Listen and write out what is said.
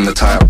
from the tile.